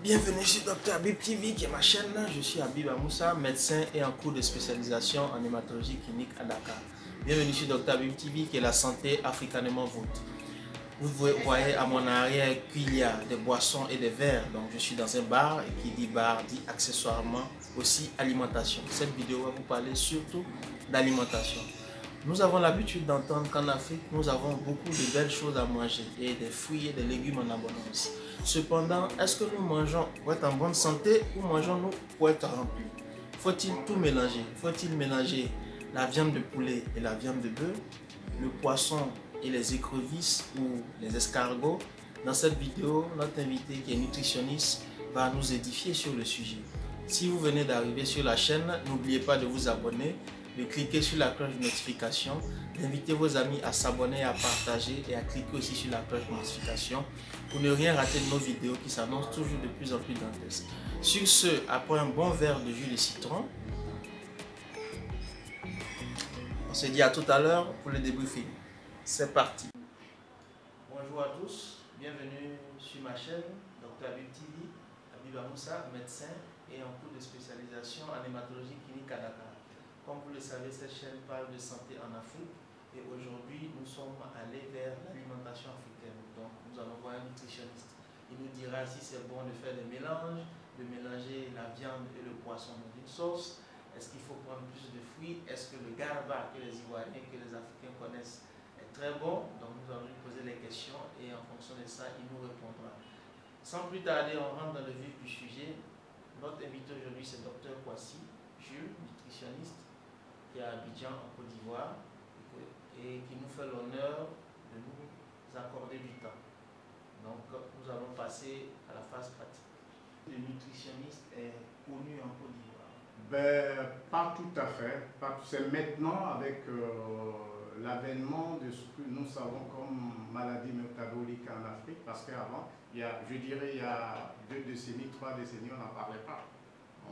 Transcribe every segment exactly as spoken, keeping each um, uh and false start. Bienvenue sur Dr HABIBTV qui est ma chaîne. Je suis Habib Amoussa, médecin et en cours de spécialisation en hématologie clinique à Dakar. Bienvenue sur Dr HABIBTV qui est la santé africanement vôtre. Vous voyez à mon arrière qu'il y a des boissons et des verres. Donc je suis dans un bar et qui dit bar dit accessoirement aussi alimentation. Cette vidéo va vous parler surtout d'alimentation. Nous avons l'habitude d'entendre qu'en Afrique, nous avons beaucoup de belles choses à manger et des fruits et des légumes en abondance. Cependant, est-ce que nous mangeons pour être en bonne santé ou mangeons-nous pour être remplis? Faut-il tout mélanger? Faut-il mélanger la viande de poulet et la viande de bœuf, le poisson et les écrevisses ou les escargots? Dans cette vidéo, notre invité qui est nutritionniste va nous édifier sur le sujet. Si vous venez d'arriver sur la chaîne, n'oubliez pas de vous abonner, de cliquer sur la cloche de notification, d'inviter vos amis à s'abonner, à partager et à cliquer aussi sur la cloche de notification pour ne rien rater de nos vidéos qui s'annoncent toujours de plus en plus dantesques. Sur ce, après un bon verre de jus de citron, on se dit à tout à l'heure pour le débriefing. C'est parti. Bonjour à tous, bienvenue sur ma chaîne Dr HABIBTV, Habib Amoussa, médecin et en cours de spécialisation en hématologie clinique à Dakar. Comme vous le savez, cette chaîne parle de santé en Afrique et aujourd'hui nous sommes allés vers l'alimentation africaine. Donc nous allons voir un nutritionniste. Il nous dira si c'est bon de faire des mélanges, de mélanger la viande et le poisson dans une sauce. Est-ce qu'il faut prendre plus de fruits? Est-ce que le garba que les Ivoiriens, que les Africains connaissent est très bon? Donc nous allons lui poser les questions et en fonction de ça, il nous répondra. Sans plus tarder, on rentre dans le vif du sujet. Notre invité aujourd'hui, c'est Dr KOUASSI, Jules, nutritionniste, qui est à Abidjan, en Côte d'Ivoire, et qui nous fait l'honneur de nous accorder du temps. Donc, nous allons passer à la phase pratique. Le nutritionniste est connu en Côte d'Ivoire? Ben, pas tout à fait. C'est maintenant, avec euh, l'avènement de ce que nous savons comme maladie métabolique en Afrique, parce qu'avant, je dirais, il y a deux décennies, trois décennies, on n'en parlait pas.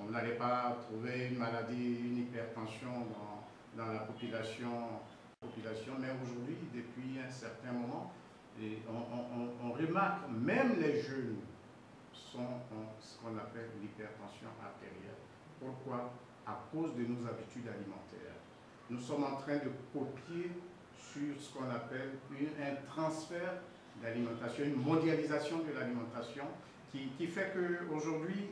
On n'allait pas trouver une maladie, une hypertension dans, dans la population, population. Mais aujourd'hui, depuis un certain moment, et on, on, on remarque, même les jeunes sont en ce qu'on appelle l'hypertension artérielle. Pourquoi? À cause de nos habitudes alimentaires. Nous sommes en train de copier sur ce qu'on appelle une, un transfert d'alimentation, une mondialisation de l'alimentation qui, qui fait qu'aujourd'hui,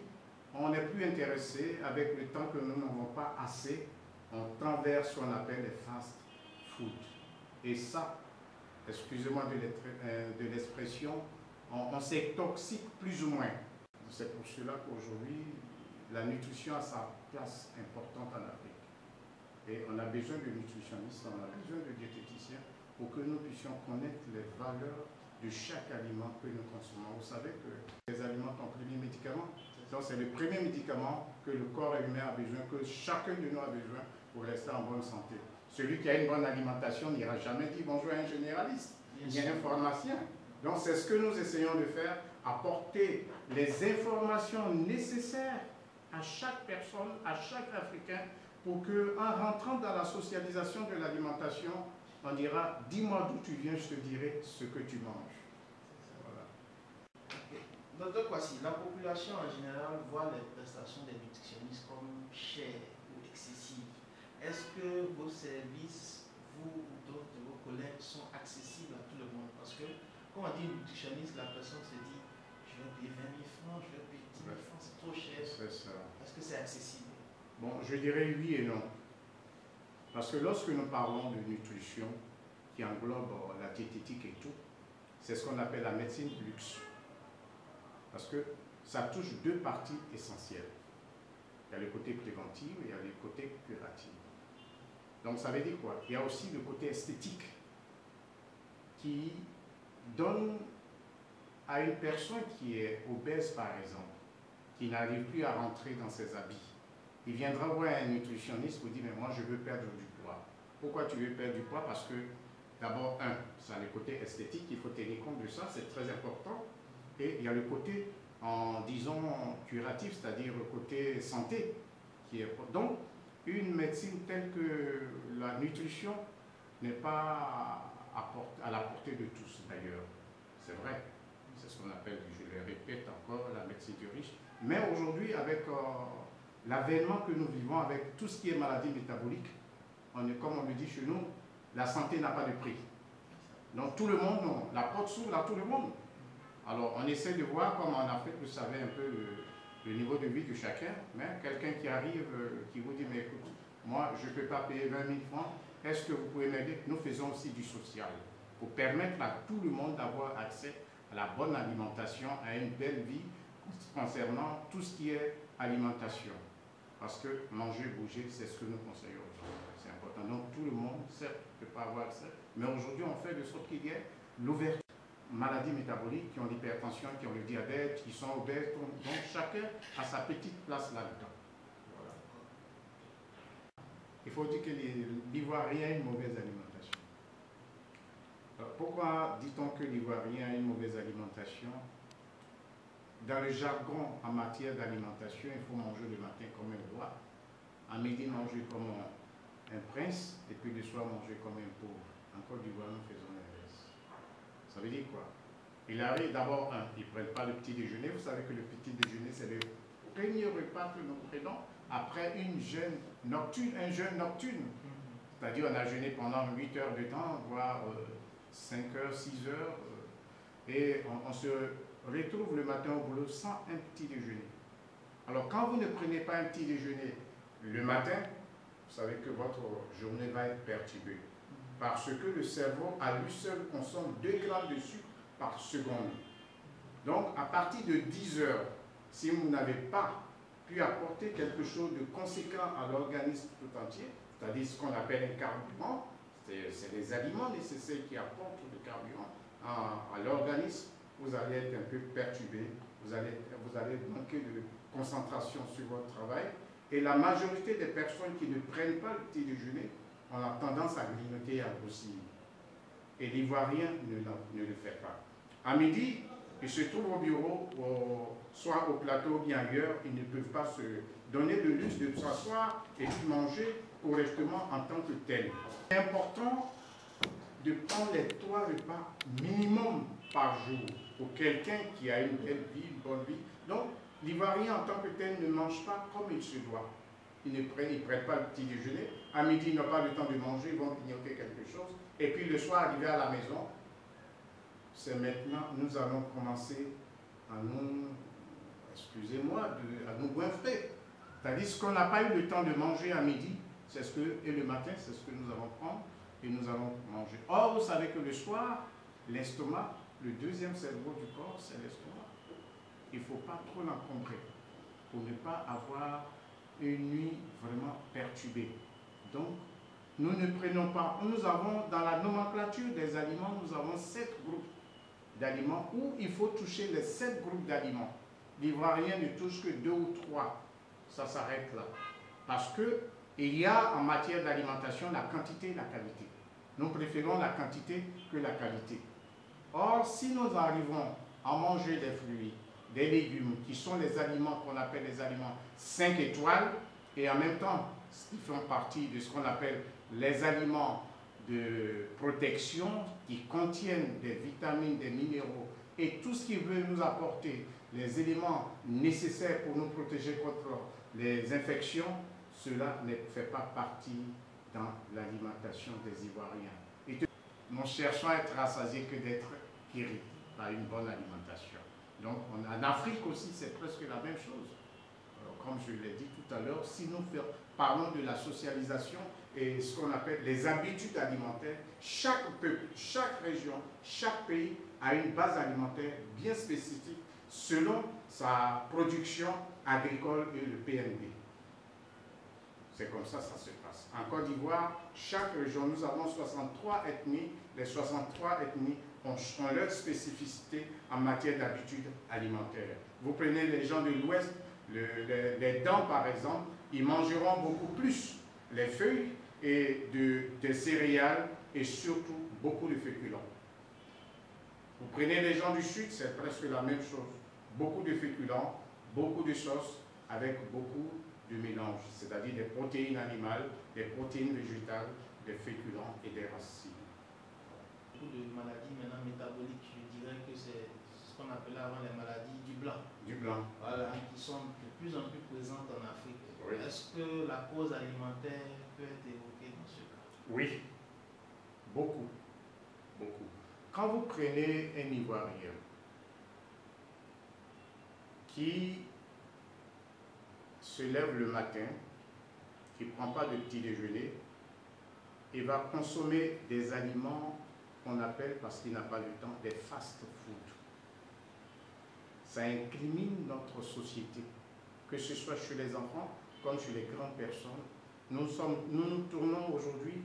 on n'est plus intéressé, avec le temps que nous n'avons pas assez, on tend vers ce qu'on appelle les fast food. Et ça, excusez-moi de l'expression, on, on s'intoxique plus ou moins. C'est pour cela qu'aujourd'hui, la nutrition a sa place importante en Afrique. Et on a besoin de nutritionnistes, on a besoin de diététiciens pour que nous puissions connaître les valeurs de chaque aliment que nous consommons. Vous savez que les aliments sont les premiers médicaments. Donc c'est le premier médicament que le corps humain a besoin, que chacun de nous a besoin pour rester en bonne santé. Celui qui a une bonne alimentation n'ira jamais dire bonjour à un généraliste, ni à un pharmacien. Donc c'est ce que nous essayons de faire, apporter les informations nécessaires à chaque personne, à chaque Africain, pour qu'en rentrant dans la socialisation de l'alimentation, on dira « dis-moi d'où tu viens, je te dirai ce que tu manges ». Docteur KOUASSI, la population en général voit les prestations des nutritionnistes comme chères ou excessives. Est-ce que vos services, vous ou d'autres de vos collègues, sont accessibles à tout le monde? Parce que quand on dit nutritionniste, la personne se dit « je vais payer vingt mille francs, je vais payer dix mille francs, c'est trop cher ». Est-ce que c'est accessible? Bon, je dirais oui et non. Parce que lorsque nous parlons de nutrition, qui englobe la diététique et tout, c'est ce qu'on appelle la médecine de luxe. Parce que ça touche deux parties essentielles. Il y a le côté préventif et il y a le côté curatif. Donc ça veut dire quoi? Il y a aussi le côté esthétique qui donne à une personne qui est obèse par exemple, qui n'arrive plus à rentrer dans ses habits. Il viendra voir un nutritionniste qui dit mais moi je veux perdre du poids. Pourquoi tu veux perdre du poids? Parce que d'abord un, ça a le côté esthétique, il faut tenir compte de ça, c'est très important. Et il y a le côté, en disons, curatif, c'est-à-dire le côté santé, qui est... Donc, une médecine telle que la nutrition n'est pas à la portée de tous, d'ailleurs. C'est vrai. C'est ce qu'on appelle, je le répète encore, la médecine. c'était riche. Mais aujourd'hui, avec euh, l'avènement que nous vivons, avec tout ce qui est maladie métabolique, on est, comme on le dit chez nous, la santé n'a pas de prix. Donc tout le monde, non. La porte s'ouvre à tout le monde. Alors on essaie de voir, comme en Afrique, vous savez un peu le, le niveau de vie de chacun. Mais quelqu'un qui arrive, euh, qui vous dit, mais écoute, moi je ne peux pas payer vingt mille francs, est-ce que vous pouvez m'aider? Nous faisons aussi du social pour permettre à tout le monde d'avoir accès à la bonne alimentation, à une belle vie concernant tout ce qui est alimentation. Parce que manger, bouger, c'est ce que nous conseillons aux gens. C'est important. Donc tout le monde, certes, ne peut pas avoir accès, mais aujourd'hui on fait de sorte qu'il y ait l'ouverture. Maladies métaboliques, qui ont l'hypertension, qui ont le diabète, qui sont obèses, donc chacun a sa petite place là-dedans. Voilà. Il faut dire que l'Ivoirien a une mauvaise alimentation. Alors, pourquoi dit-on que l'Ivoirien a une mauvaise alimentation? Dans le jargon en matière d'alimentation, il faut manger le matin comme un roi, à midi manger comme un prince, et puis le soir manger comme un pauvre. En Côte d'Ivoire, nous faisons l'inverse. Ça veut dire quoi? Il arrive d'abord, un, ils ne prennent pas le petit déjeuner. Vous savez que le petit déjeuner, c'est le premier repas que nous prenons après une jeûne nocturne, un jeûne nocturne. C'est-à-dire on a jeûné pendant huit heures de temps, voire cinq heures, six heures, et on, on se retrouve le matin au boulot sans un petit déjeuner. Alors quand vous ne prenez pas un petit déjeuner le matin, vous savez que votre journée va être perturbée. Parce que le cerveau, à lui seul, consomme deux grammes de sucre par seconde. Donc, à partir de dix heures, si vous n'avez pas pu apporter quelque chose de conséquent à l'organisme tout entier, c'est-à-dire ce qu'on appelle un carburant, c'est les aliments nécessaires qui apportent le carburant à, à l'organisme, vous allez être un peu perturbé, vous allez, vous allez manquer de concentration sur votre travail. Et la majorité des personnes qui ne prennent pas le petit déjeuner, on a tendance à grignoter et à grossir. Et l'Ivoirien ne, ne le fait pas. À midi, il se trouve au bureau, au, soit au plateau, bien ailleurs, ils ne peuvent pas se donner le luxe de s'asseoir et de manger correctement en tant que tel. C'est important de prendre les trois repas minimum par jour pour quelqu'un qui a une belle vie, une bonne vie. Donc, l'Ivoirien en tant que tel ne mange pas comme il se doit. Ils ne prennent, ils prennent pas le petit déjeuner. À midi, ils n'ont pas le temps de manger, ils vont grignoter quelque chose. Et puis le soir, arrivé à la maison, c'est maintenant, nous allons commencer à nous, excusez-moi, à nous goinfrer. C'est-à-dire, ce qu'on n'a pas eu le temps de manger à midi, c'est ce que, et le matin, c'est ce que nous allons prendre et nous allons manger. Or, vous savez que le soir, l'estomac, le deuxième cerveau du corps, c'est l'estomac. Il ne faut pas trop l'encombrer pour ne pas avoir une nuit vraiment perturbée. Donc, nous ne prenons pas, nous avons dans la nomenclature des aliments, nous avons sept groupes d'aliments où il faut toucher les sept groupes d'aliments. L'Ivoirien ne touche que deux ou trois, ça s'arrête là. Parce qu'il y a en matière d'alimentation la quantité et la qualité. Nous préférons la quantité que la qualité. Or, si nous arrivons à manger des fruits, des légumes, qui sont les aliments qu'on appelle les aliments cinq étoiles, et en même temps, qui font partie de ce qu'on appelle les aliments de protection, qui contiennent des vitamines, des minéraux, et tout ce qui veut nous apporter les éléments nécessaires pour nous protéger contre les infections, cela ne fait pas partie dans l'alimentation des Ivoiriens. Et nous cherchons à être rassasiés que d'être guéris par une bonne alimentation. Donc, en Afrique aussi, c'est presque la même chose. Alors, comme je l'ai dit tout à l'heure, si nous parlons de la socialisation et ce qu'on appelle les habitudes alimentaires, chaque peuple, chaque région, chaque pays a une base alimentaire bien spécifique selon sa production agricole et le P N B. C'est comme ça, ça se passe. En Côte d'Ivoire, chaque région, nous avons soixante-trois ethnies. Les soixante-trois ethnies ont, ont leur spécificité en matière d'habitude alimentaire. Vous prenez les gens de l'Ouest, le, le, les dents par exemple, ils mangeront beaucoup plus les feuilles et de, des céréales et surtout beaucoup de féculents. Vous prenez les gens du Sud, c'est presque la même chose. Beaucoup de féculents, beaucoup de sauces avec beaucoup de mélange, c'est-à-dire des protéines animales, des protéines végétales, des féculents et des racines. Beaucoup de maladies maintenant métaboliques, je dirais que c'est ce qu'on appelait avant les maladies du blanc. Du blanc. voilà, qui sont de plus en plus présentes en Afrique. Oui. Est-ce que la cause alimentaire peut être évoquée dans ce cas? Oui, beaucoup, beaucoup. Quand vous prenez un Ivoirien qui se lève le matin, qui ne prend pas de petit déjeuner, il va consommer des aliments qu'on appelle, parce qu'il n'a pas le temps, des fast-food. Ça incrimine notre société, que ce soit chez les enfants comme chez les grandes personnes. Nous sommes, nous, nous tournons aujourd'hui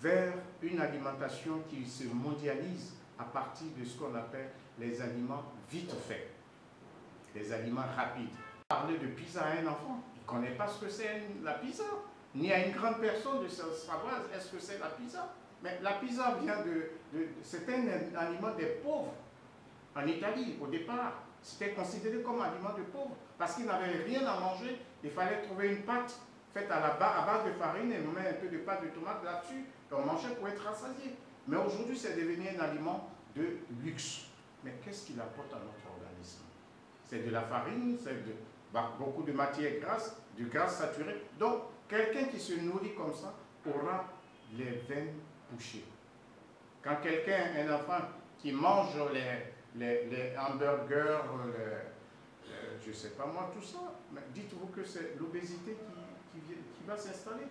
vers une alimentation qui se mondialise à partir de ce qu'on appelle les aliments vite faits, les aliments rapides. Parler de pizza à un enfant, il ne connaît pas ce que c'est la pizza, ni à une grande personne de savoir est-ce que c'est la pizza. Mais la pizza vient de... de c'est un aliment des pauvres en Italie au départ. C'était considéré comme aliment de pauvre parce qu'ils n'avaient rien à manger. Il fallait trouver une pâte faite à la barre, à base de farine, et on met un peu de pâte de tomate là-dessus et on mangeait pour être rassasié. Mais aujourd'hui, c'est devenu un aliment de luxe. Mais qu'est-ce qu'il apporte à notre organisme? C'est de la farine, c'est de bah, beaucoup de matières grasses, du gaz saturé. Donc, quelqu'un qui se nourrit comme ça aura les veines bouchées. Quand quelqu'un, un enfant qui mange les... Les, les hamburgers, les, les, je ne sais pas moi, tout ça. Mais dites-vous que c'est l'obésité qui, qui, qui va s'installer.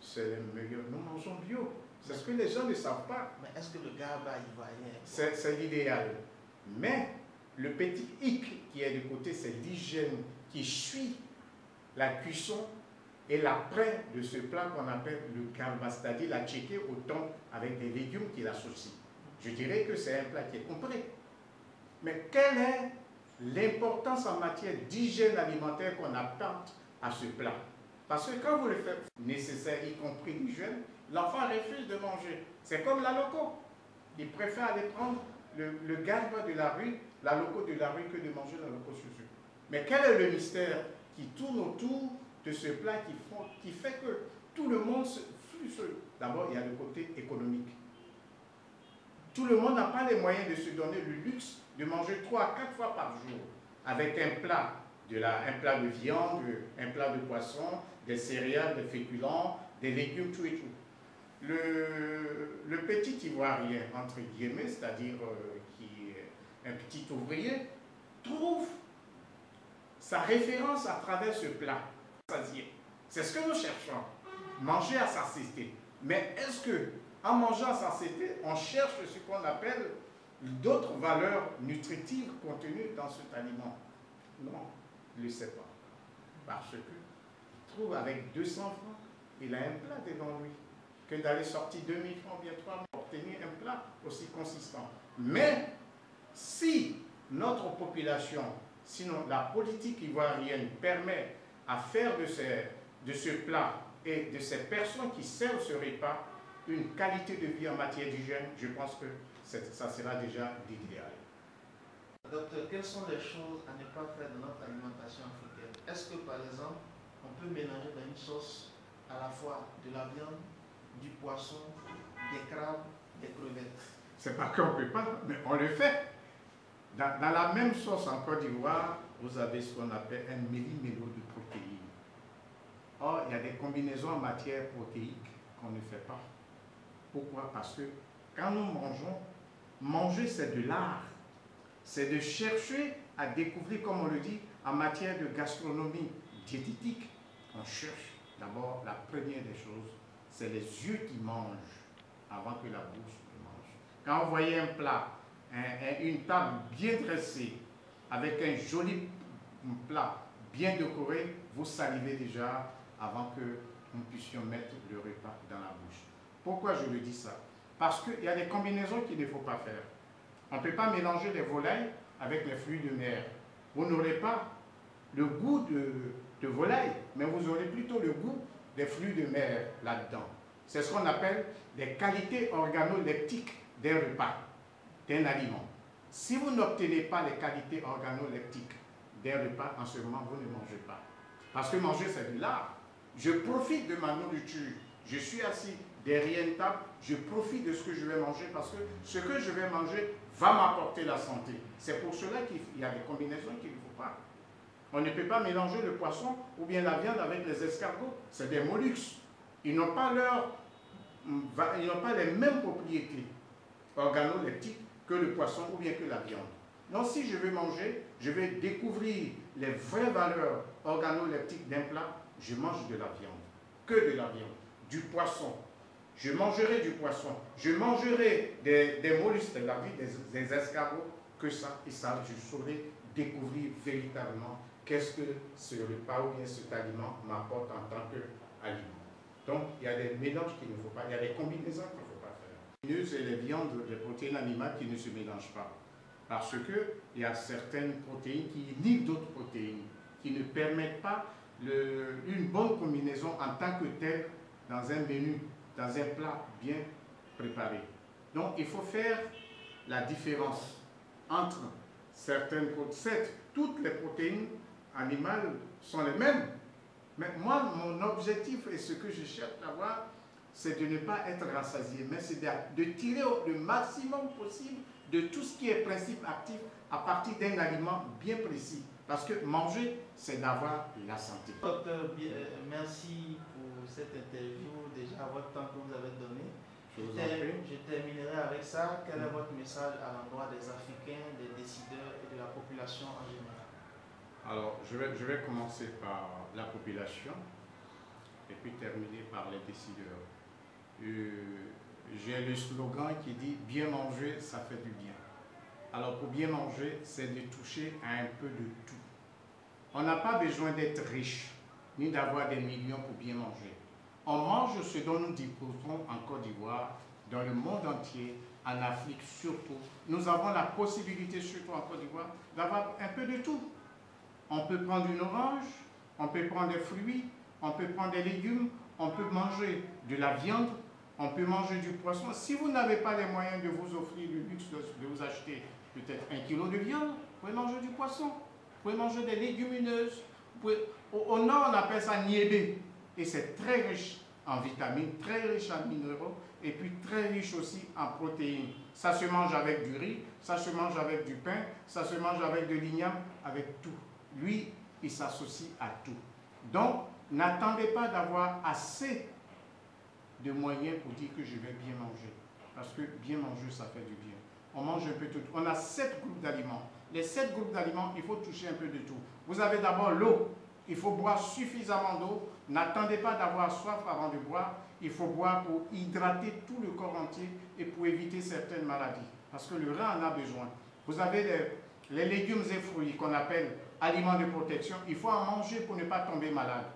C'est le meilleur. Nous mangeons bio. C'est ce que les gens ne savent pas. Mais est-ce que le garba ivoirien... C'est l'idéal. Mais le petit hic qui est de côté, c'est l'hygiène qui suit la cuisson et l'après de ce plat qu'on appelle le garba, c'est-à-dire la checker au thon avec des légumes qui l'associent. Je dirais que c'est un plat qui est complet. Mais quelle est l'importance en matière d'hygiène alimentaire qu'on apporte à ce plat? Parce que quand vous le faites nécessaire, y compris l'hygiène, l'enfant refuse de manger. C'est comme la loco. Il préfère aller prendre le, le garba de la rue, la loco de la rue, que de manger la loco sur ce. Mais quel est le mystère qui tourne autour de ce plat qui, font, qui fait que tout le monde se flusse? D'abord, il y a le côté économique. Tout le monde n'a pas les moyens de se donner le luxe de manger trois à quatre fois par jour avec un plat, de la, un plat de viande, un plat de poisson, des céréales, des féculents, des légumes, tout et tout. Le, le petit Ivoirien, entre guillemets, c'est-à-dire euh, qui est un petit ouvrier, trouve sa référence à travers ce plat. C'est ce que nous cherchons, manger à satiété. Mais est-ce que en mangeant à satiété, on cherche ce qu'on appelle d'autres valeurs nutritives contenues dans cet aliment? Non, il ne le sait pas. Parce que il trouve avec deux cents francs, il a un plat devant lui. Que d'aller sortir deux mille francs, bien trois mille, pour obtenir un plat aussi consistant. Mais si notre population, sinon la politique ivoirienne, permet à faire de, ces, de ce plat et de ces personnes qui servent ce repas une qualité de vie en matière d'hygiène, je pense que ça sera déjà l'idéal. Docteur, quelles sont les choses à ne pas faire dans notre alimentation africaine? Est-ce que par exemple, on peut mélanger dans une sauce à la fois de la viande, du poisson, des crabes, des crevettes? C'est pas qu'on ne peut pas, mais on le fait. Dans, dans la même sauce en Côte d'Ivoire, vous avez ce qu'on appelle un méli-mélo de protéines. Or, il y a des combinaisons en matière protéique qu'on ne fait pas. Pourquoi? Parce que quand nous mangeons, manger c'est de l'art. C'est de chercher à découvrir, comme on le dit, en matière de gastronomie diététique. On cherche d'abord, la première des choses, c'est les yeux qui mangent avant que la bouche ne mange. Quand vous voyez un plat, un, un, une table bien dressée, avec un joli plat bien décoré, vous salivez déjà avant que nous puissions mettre le repas dans la bouche. Pourquoi je le dis ça? Parce qu'il y a des combinaisons qu'il ne faut pas faire. On ne peut pas mélanger les volailles avec les fruits de mer. Vous n'aurez pas le goût de, de volaille, mais vous aurez plutôt le goût des fruits de mer là-dedans. C'est ce qu'on appelle des qualités organoleptiques d'un repas, d'un aliment. Si vous n'obtenez pas les qualités organoleptiques d'un repas, en ce moment, vous ne mangez pas. Parce que manger, c'est de l'art. Je profite de ma nourriture. Je suis assis derrière une table, je profite de ce que je vais manger parce que ce que je vais manger va m'apporter la santé. C'est pour cela qu'il y a des combinaisons qu'il ne faut pas. On ne peut pas mélanger le poisson ou bien la viande avec les escargots. C'est des mollusques. Ils n'ont pas, pas les mêmes propriétés organoleptiques que le poisson ou bien que la viande. Donc si je veux manger, je vais découvrir les vraies valeurs organoleptiques d'un plat. Je mange de la viande, que de la viande, du poisson. Je mangerai du poisson, je mangerai des, des mollusques, de la vie, des, des escargots, que ça, et ça, je saurai découvrir véritablement qu'est-ce que ce repas ou bien cet aliment m'apporte en tant qu'aliment. Donc, il y a des mélanges qu'il ne faut pas, il y a des combinaisons qu'il ne faut pas faire. Les légumineuses et les viandes, les protéines animales qui ne se mélangent pas. Parce qu'il y a certaines protéines qui inhibent d'autres protéines, qui ne permettent pas le, une bonne combinaison en tant que telle dans un menu, dans un plat bien préparé. Donc, il faut faire la différence entre certaines protéines. Toutes les protéines animales sont les mêmes. Mais moi, mon objectif et ce que je cherche à avoir, c'est de ne pas être rassasié, mais c'est de tirer le maximum possible de tout ce qui est principe actif à partir d'un aliment bien précis. Parce que manger, c'est d'avoir la santé. Docteur, merci pour cette interview, déjà votre temps que vous avez donné. Je, je terminerai avec ça. Quel est votre message à l'endroit des Africains, des décideurs et de la population en général? Alors, je vais, je vais commencer par la population et puis terminer par les décideurs. Euh, J'ai le slogan qui dit « Bien manger, ça fait du bien ». Alors, pour bien manger, c'est de toucher à un peu de tout. On n'a pas besoin d'être riche, ni d'avoir des millions pour bien manger. On mange ce dont nous disposons en Côte d'Ivoire, dans le monde entier, en Afrique surtout. Nous avons la possibilité, surtout en Côte d'Ivoire, d'avoir un peu de tout. On peut prendre une orange, on peut prendre des fruits, on peut prendre des légumes, on peut manger de la viande, on peut manger du poisson. Si vous n'avez pas les moyens de vous offrir le luxe de vous acheter peut-être un kilo de viande, vous pouvez manger du poisson, vous pouvez manger des légumineuses. Vous pouvez... Au nord, on appelle ça niébé. Et c'est très riche en vitamines, très riche en minéraux et puis très riche aussi en protéines. Ça se mange avec du riz, ça se mange avec du pain, ça se mange avec de l'igname, avec tout. Lui, il s'associe à tout. Donc, n'attendez pas d'avoir assez de moyens pour dire que je vais bien manger. Parce que bien manger, ça fait du bien. On mange un peu tout. On a sept groupes d'aliments. Les sept groupes d'aliments, il faut toucher un peu de tout. Vous avez d'abord l'eau. Il faut boire suffisamment d'eau. N'attendez pas d'avoir soif avant de boire. Il faut boire pour hydrater tout le corps entier et pour éviter certaines maladies. Parce que le rein en a besoin. Vous avez les, les légumes et fruits qu'on appelle aliments de protection. Il faut en manger pour ne pas tomber malade.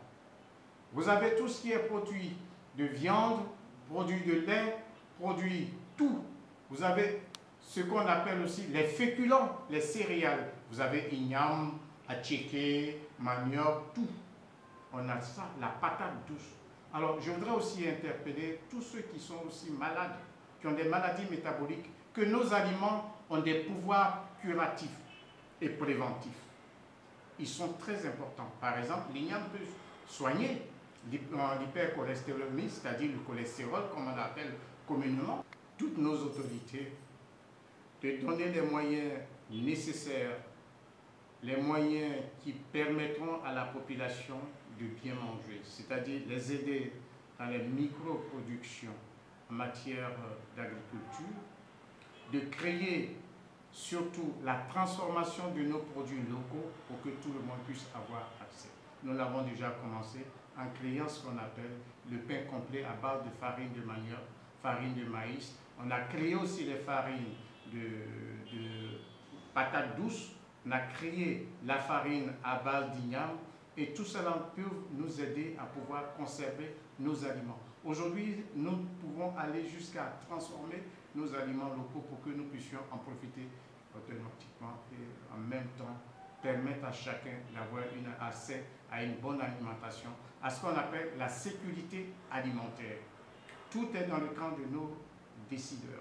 Vous avez tout ce qui est produit de viande, produit de lait, produit tout. Vous avez ce qu'on appelle aussi les féculents, les céréales. Vous avez igname, attiéké, manioc, tout. On a ça, la patate douce. Alors, je voudrais aussi interpeller tous ceux qui sont aussi malades, qui ont des maladies métaboliques, que nos aliments ont des pouvoirs curatifs et préventifs. Ils sont très importants. Par exemple, l'igname peut soigner l'hypercholestérolémie, c'est-à-dire le cholestérol, comme on l'appelle communément. Toutes nos autorités, de donner les moyens nécessaires, les moyens qui permettront à la population de bien manger, c'est-à-dire les aider dans les micro-productions en matière d'agriculture, de créer surtout la transformation de nos produits locaux pour que tout le monde puisse avoir accès. Nous l'avons déjà commencé en créant ce qu'on appelle le pain complet à base de farine de manioc, farine de maïs. On a créé aussi les farines de, de patates douces, on a créé la farine à base d'igname. Et tout cela peut nous aider à pouvoir conserver nos aliments. Aujourd'hui, nous pouvons aller jusqu'à transformer nos aliments locaux pour que nous puissions en profiter automatiquement et en même temps permettre à chacun d'avoir accès à une bonne alimentation, à ce qu'on appelle la sécurité alimentaire. Tout est dans le camp de nos décideurs.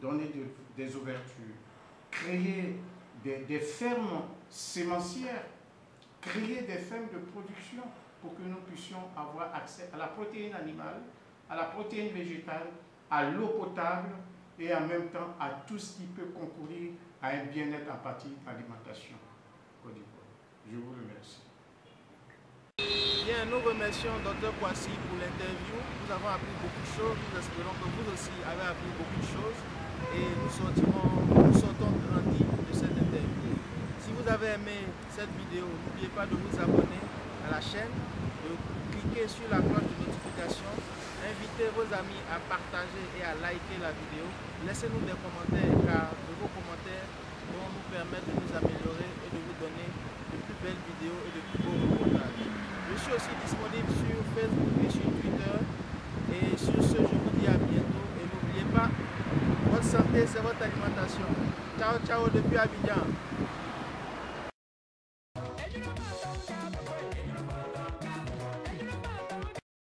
Donner de, des ouvertures, créer des, des fermes sémencières, créer des fermes de production pour que nous puissions avoir accès à la protéine animale, à la protéine végétale, à l'eau potable et en même temps à tout ce qui peut concourir à un bien-être en partie alimentation. nous remercions Dr KOUASSI pour l'interview. Nous avons appris beaucoup de choses. Nous espérons que vous aussi avez appris beaucoup de choses. Et nous sortirons, nous sortons grandis de cette interview. Si vous avez aimé cette vidéo, n'oubliez pas de vous abonner à la chaîne, de cliquer sur la cloche de notification, invitez vos amis à partager et à liker la vidéo. Laissez-nous des commentaires car de vos commentaires vont nous permettre de nous améliorer et de vous donner de plus belles vidéos et de plus beaux reportages. Je suis aussi disponible sur Facebook et sur Twitter. Et sur ce, je vous dis à bientôt et n'oubliez pas, votre santé c'est votre alimentation. Ciao ciao depuis Abidjan.